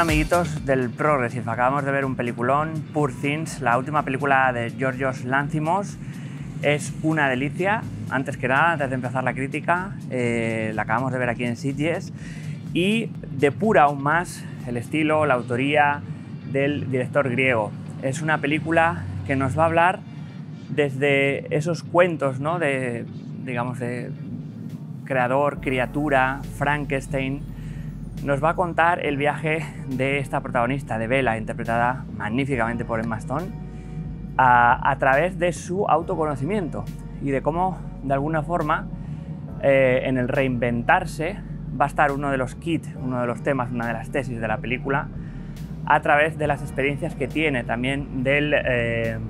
Bueno, amiguitos del Pro Recife, acabamos de ver un peliculón, Poor Things, la última película de Yorgos Lanthimos. Es una delicia. Antes que nada, antes de empezar la crítica, la acabamos de ver aquí en Sitges y depura aún más el estilo, la autoría del director griego. Es una película que nos va a hablar desde esos cuentos, ¿no? de creador, criatura, Frankenstein. Nos va a contar el viaje de esta protagonista, de Bella, interpretada magníficamente por Emma Stone, a través de su autoconocimiento y de cómo, de alguna forma, en el reinventarse va a estar uno de los kits, uno de los temas, una de las tesis de la película, a través de las experiencias que tiene, también del, el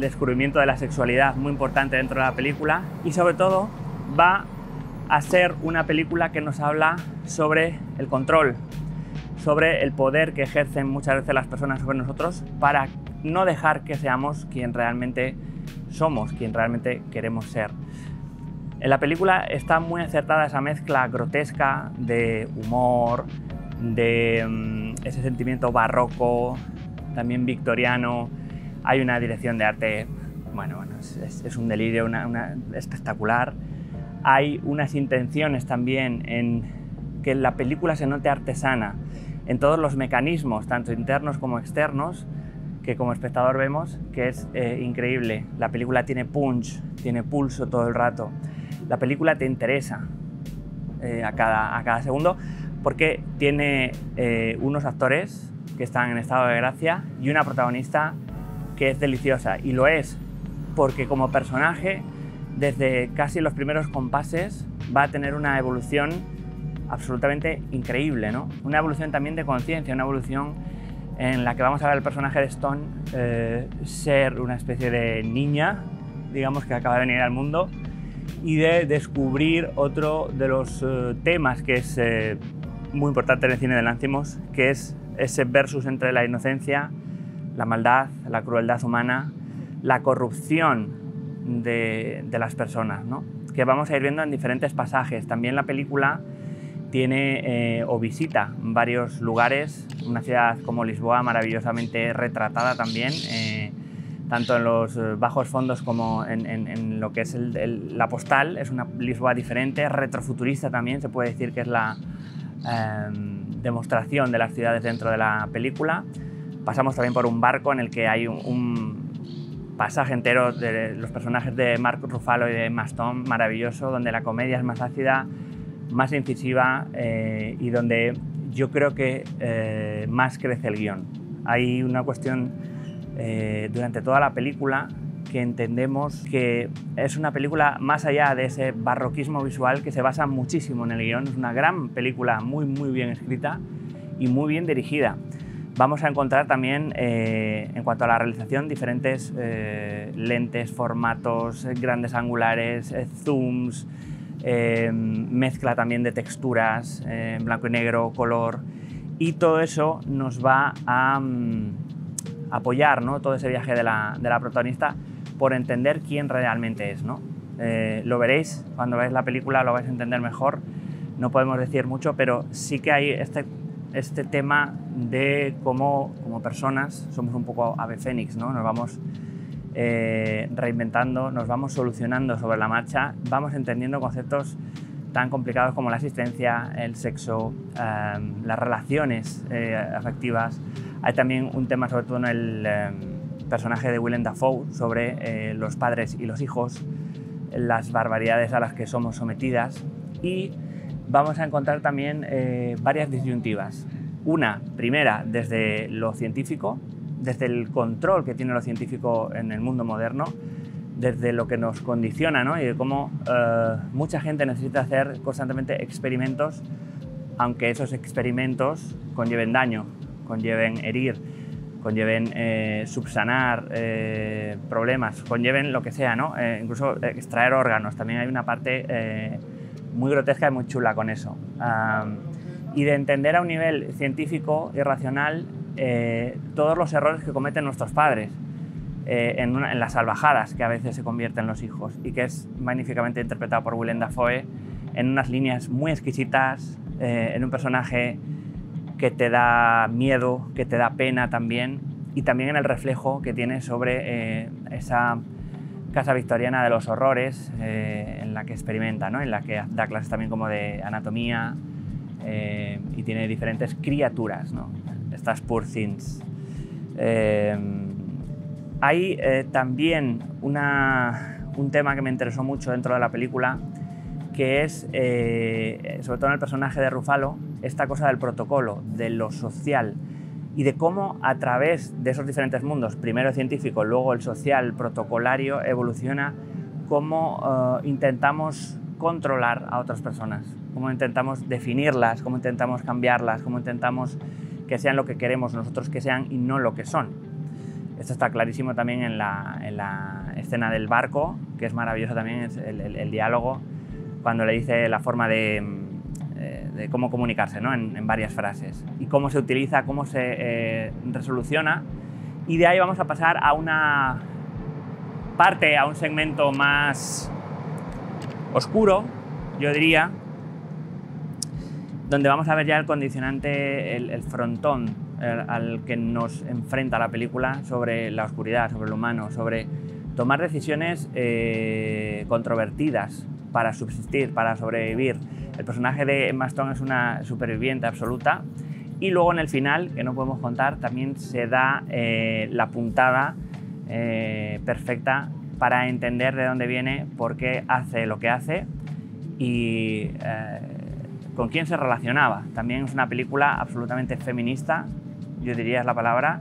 descubrimiento de la sexualidad, muy importante dentro de la película, y sobre todo va a ser una película que nos habla sobre el control, sobre el poder que ejercen muchas veces las personas sobre nosotros para no dejar que seamos quien realmente somos, quien realmente queremos ser. En la película está muy acertada esa mezcla grotesca de humor, de ese sentimiento barroco, también victoriano. Hay una dirección de arte, bueno es un delirio, una espectacular. Hay unas intenciones también en que la película se note artesana en todos los mecanismos, tanto internos como externos, que como espectador vemos, que es increíble. La película tiene punch, tiene pulso todo el rato. La película te interesa a cada segundo, porque tiene unos actores que están en estado de gracia y una protagonista que es deliciosa, y lo es, porque como personaje, desde casi los primeros compases va a tener una evolución absolutamente increíble, ¿no? Una evolución también de conciencia, una evolución en la que vamos a ver al personaje de Stone ser una especie de niña, digamos, que acaba de venir al mundo, y de descubrir otro de los temas que es muy importante en el cine de Lanthimos, que es ese versus entre la inocencia, la maldad, la crueldad humana, la corrupción de las personas, ¿no? Que vamos a ir viendo en diferentes pasajes. También la película tiene o visita varios lugares, una ciudad como Lisboa maravillosamente retratada también, tanto en los bajos fondos como en lo que es la postal. Es una Lisboa diferente, retrofuturista también, se puede decir que es la demostración de las ciudades dentro de la película. Pasamos también por un barco en el que hay un pasaje entero de los personajes de Mark Ruffalo y de Emma Stone, maravilloso, donde la comedia es más ácida, más incisiva y donde yo creo que más crece el guión. Hay una cuestión durante toda la película que entendemos que es una película más allá de ese barroquismo visual, que se basa muchísimo en el guión. Es una gran película, muy bien escrita y muy bien dirigida. Vamos a encontrar también, en cuanto a la realización, diferentes lentes, formatos, grandes angulares, zooms, mezcla también de texturas, en blanco y negro, color, y todo eso nos va a apoyar, ¿no? Todo ese viaje de la protagonista por entender quién realmente es, ¿no? Lo veréis, cuando veáis la película lo vais a entender mejor. No podemos decir mucho, pero sí que hay este tema de cómo como personas somos un poco ave fénix, ¿no? Nos vamos reinventando, nos vamos solucionando sobre la marcha, vamos entendiendo conceptos tan complicados como la existencia, el sexo, las relaciones afectivas. Hay también un tema sobre todo en el personaje de Willem Dafoe sobre los padres y los hijos, las barbaridades a las que somos sometidas, y vamos a encontrar también varias disyuntivas. Una primera desde lo científico, desde el control que tiene lo científico en el mundo moderno, desde lo que nos condiciona, ¿no? Y de cómo mucha gente necesita hacer constantemente experimentos, aunque esos experimentos conlleven daño, conlleven herir, conlleven subsanar problemas, conlleven lo que sea, ¿no? Incluso extraer órganos. También hay una parte muy grotesca y muy chula con eso. Y de entender a un nivel científico y racional todos los errores que cometen nuestros padres en las salvajadas que a veces se convierten los hijos, y que es magníficamente interpretado por Willem Dafoe en unas líneas muy exquisitas, en un personaje que te da miedo, que te da pena también, y también en el reflejo que tiene sobre esa casa victoriana de los horrores en la que experimenta, ¿no? En la que da clases también como de anatomía y tiene diferentes criaturas, ¿no? Estas Poor Things. Hay también un tema que me interesó mucho dentro de la película, que es, sobre todo en el personaje de Ruffalo, esta cosa del protocolo, de lo social y de cómo a través de esos diferentes mundos, primero el científico, luego el social, protocolario, evoluciona, cómo intentamos controlar a otras personas, cómo intentamos definirlas, cómo intentamos cambiarlas, cómo intentamos que sean lo que queremos nosotros que sean y no lo que son. Esto está clarísimo también en la escena del barco, que es maravilloso también, es el diálogo, cuando le dice la forma de cómo comunicarse, ¿no? en varias frases, y cómo se utiliza, cómo se resoluciona, y de ahí vamos a pasar a una parte, a un segmento más oscuro, yo diría, donde vamos a ver ya el condicionante, el frontón al que nos enfrenta la película sobre la oscuridad, sobre lo humano, sobre tomar decisiones controvertidas para subsistir, para sobrevivir. El personaje de Emma Stone es una superviviente absoluta, y luego en el final, que no podemos contar, también se da la puntada perfecta para entender de dónde viene, por qué hace lo que hace y con quién se relacionaba. También es una película absolutamente feminista, yo diría es la palabra.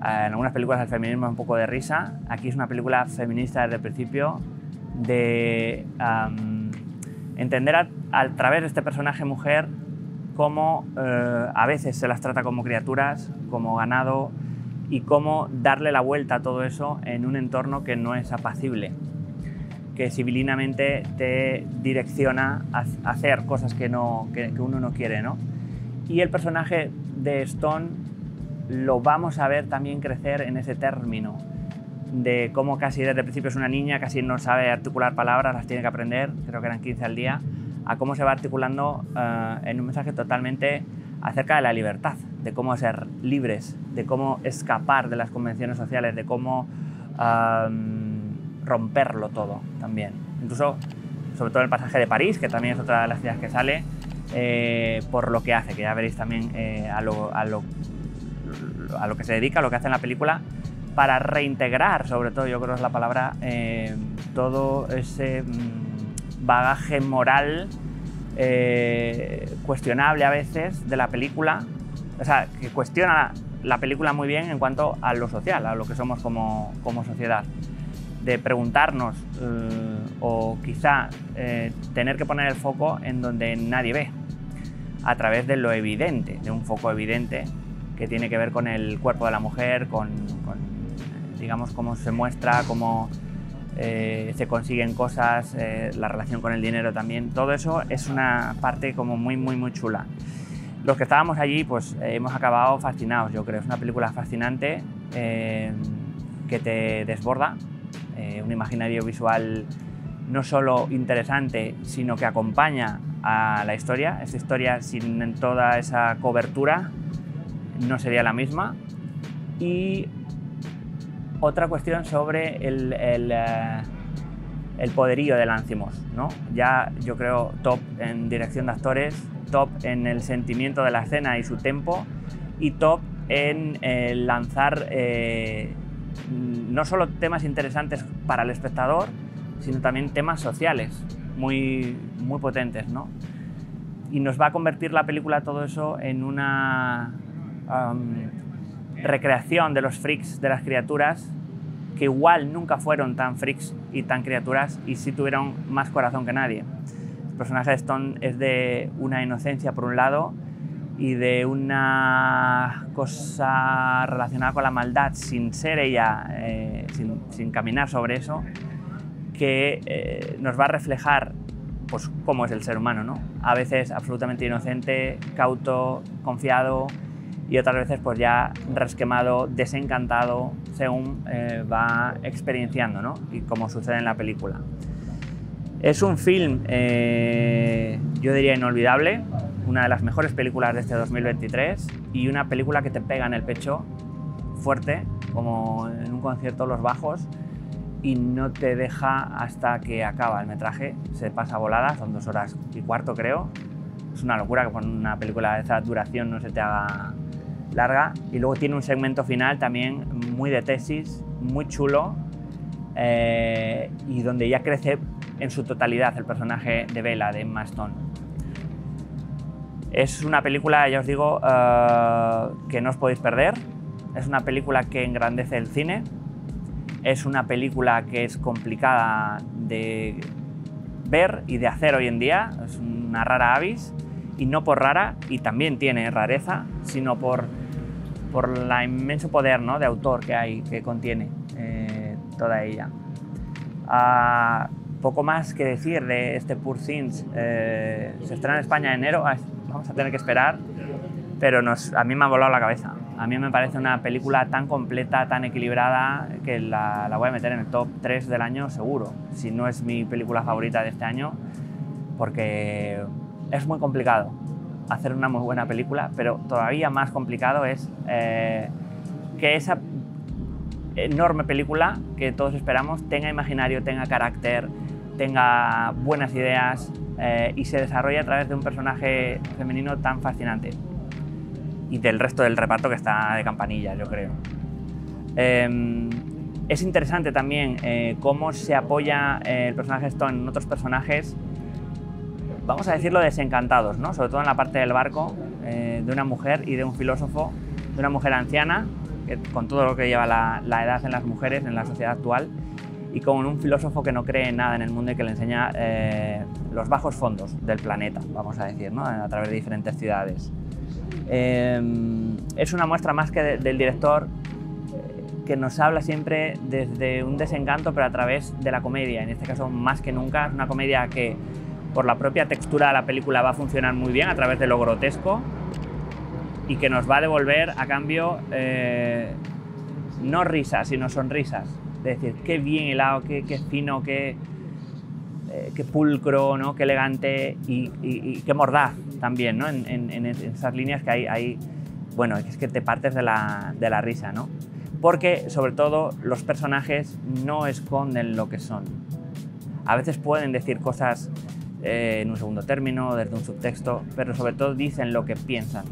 En algunas películas el feminismo es un poco de risa, aquí es una película feminista desde el principio, de entender a través de este personaje mujer cómo a veces se las trata como criaturas, como ganado, y cómo darle la vuelta a todo eso en un entorno que no es apacible, que civilinamente te direcciona a hacer cosas que uno no quiere, ¿no? Y el personaje de Stone lo vamos a ver también crecer en ese término, de cómo casi desde el principio es una niña, casi no sabe articular palabras, las tiene que aprender, creo que eran 15 al día, a cómo se va articulando en un mensaje totalmente acerca de la libertad, de cómo ser libres, de cómo escapar de las convenciones sociales, de cómo romperlo todo también. Incluso, sobre todo en el pasaje de París, que también es otra de las ciudades que sale, por lo que hace, que ya veréis también a lo que se dedica, a lo que hace en la película, para reintegrar, sobre todo, yo creo es la palabra, todo ese bagaje moral cuestionable a veces de la película, o sea, que cuestiona la película muy bien en cuanto a lo social, a lo que somos como sociedad, de preguntarnos o quizá tener que poner el foco en donde nadie ve, a través de lo evidente, de un foco evidente que tiene que ver con el cuerpo de la mujer, con digamos, cómo se muestra, cómo se consiguen cosas, la relación con el dinero también. Todo eso es una parte como muy chula. Los que estábamos allí, pues hemos acabado fascinados, yo creo. Es una película fascinante que te desborda, un imaginario visual no solo interesante, sino que acompaña a la historia. Esta historia sin toda esa cobertura no sería la misma. Y otra cuestión sobre el poderío de Lanthimos, ¿no? Ya, yo creo, top en dirección de actores, top en el sentimiento de la escena y su tempo, y top en lanzar no solo temas interesantes para el espectador, sino también temas sociales muy potentes, ¿no? Y nos va a convertir la película, todo eso, en una recreación de los freaks, de las criaturas, que igual nunca fueron tan freaks y tan criaturas, y sí tuvieron más corazón que nadie. El personaje de Stone es de una inocencia por un lado y de una cosa relacionada con la maldad sin ser ella, sin caminar sobre eso, que nos va a reflejar pues cómo es el ser humano, ¿no? A veces absolutamente inocente, cauto, confiado, y otras veces pues ya resquemado, desencantado, según va experienciando, ¿no? Y como sucede en la película. Es un film, yo diría, inolvidable, una de las mejores películas de este 2023 y una película que te pega en el pecho fuerte, como en un concierto los bajos, y no te deja hasta que acaba el metraje. Se pasa a voladas, son 2 horas y cuarto, creo. Es una locura que con una película de esa duración no se te haga larga. Y luego tiene un segmento final también muy de tesis, muy chulo, y donde ya crece en su totalidad el personaje de Bella, de Emma Stone. Es una película, ya os digo, que no os podéis perder. Es una película que engrandece el cine. Es una película que es complicada de ver y de hacer hoy en día. Es una rara avis, y no por rara, y también tiene rareza, sino por el inmenso poder, ¿no?, de autor que hay, que contiene toda ella. Poco más que decir de este Poor Things. Se estrena en España en enero, vamos a tener que esperar, pero a mí me ha volado la cabeza. A mí me parece una película tan completa, tan equilibrada, que la voy a meter en el top 3 del año seguro, si no es mi película favorita de este año, porque es muy complicado hacer una muy buena película, pero todavía más complicado es que esa enorme película que todos esperamos tenga imaginario, tenga carácter, tenga buenas ideas y se desarrolle a través de un personaje femenino tan fascinante y del resto del reparto que está de campanilla, yo creo. Es interesante también cómo se apoya el personaje Stone en otros personajes, vamos a decirlo, desencantados, ¿no?, sobre todo en la parte del barco, de una mujer y de un filósofo, de una mujer anciana, con todo lo que lleva la edad en las mujeres, en la sociedad actual, y con un filósofo que no cree en nada en el mundo y que le enseña los bajos fondos del planeta, vamos a decir, ¿no?, a través de diferentes ciudades. Es una muestra más que del director, que nos habla siempre desde un desencanto, pero a través de la comedia. En este caso, más que nunca, es una comedia que por la propia textura de la película va a funcionar muy bien a través de lo grotesco, y que nos va a devolver a cambio no risas, sino sonrisas. Es decir, qué bien hilado, qué fino, qué pulcro, ¿no?, qué elegante y qué mordaz también, ¿no?, en esas líneas que hay. Bueno, es que te partes de la risa, ¿no?, porque sobre todo los personajes no esconden lo que son. A veces pueden decir cosas en un segundo término, desde un subtexto, pero sobre todo dicen lo que piensan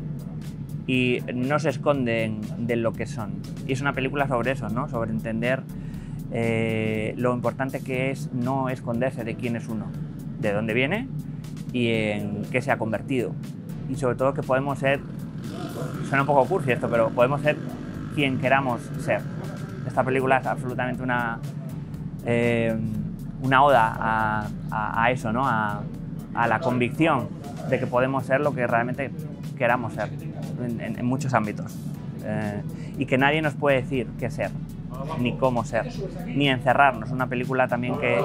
y no se esconden de lo que son. Y es una película sobre eso, ¿no?, sobre entender lo importante que es no esconderse de quién es uno, de dónde viene y en qué se ha convertido. Y sobre todo que podemos ser, suena un poco cursi esto, pero podemos ser quien queramos ser. Esta película es absolutamente una oda a eso, ¿no?, a la convicción de que podemos ser lo que realmente queramos ser en muchos ámbitos, y que nadie nos puede decir qué ser, ni cómo ser, ni encerrarnos. Una película también que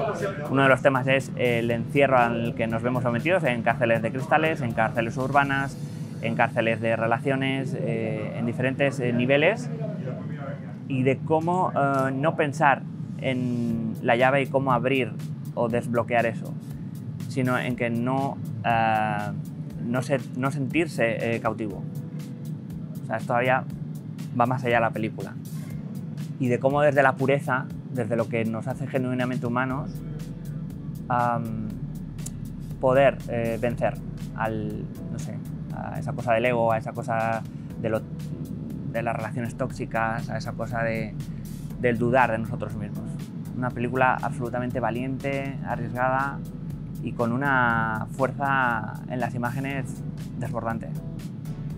uno de los temas es el encierro al que nos vemos sometidos en cárceles de cristales, en cárceles urbanas, en cárceles de relaciones, en diferentes niveles, y de cómo no pensar en la llave y cómo abrir o desbloquear eso, sino en que no sentirse cautivo. O sea, todavía va más allá la película. Y de cómo desde la pureza, desde lo que nos hace genuinamente humanos, poder vencer a esa cosa del ego, a esa cosa de las relaciones tóxicas, a esa cosa del dudar de nosotros mismos. Una película absolutamente valiente, arriesgada y con una fuerza en las imágenes desbordante.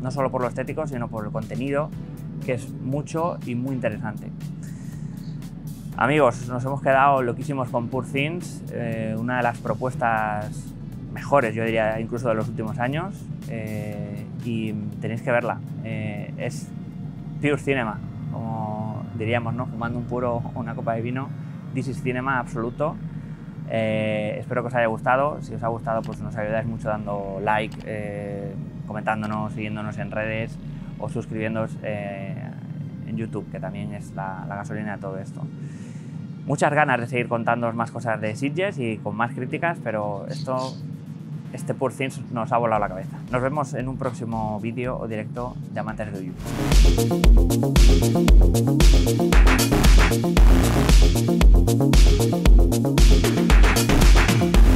No solo por lo estético, sino por el contenido, que es mucho y muy interesante. Amigos, nos hemos quedado loquísimos con Poor Things, una de las propuestas mejores, yo diría, incluso de los últimos años, y tenéis que verla. Es pure cinema, como diríamos, ¿no?, fumando un puro o una copa de vino. This is cinema absoluto. Espero que os haya gustado. Si os ha gustado, pues nos ayudáis mucho dando like, comentándonos, siguiéndonos en redes o suscribiéndonos en YouTube, que también es la gasolina de todo esto. Muchas ganas de seguir contándoos más cosas de Sitges y con más críticas, pero esto este Poor Things nos ha volado la cabeza. Nos vemos en un próximo vídeo o directo de Amantes de Uyú.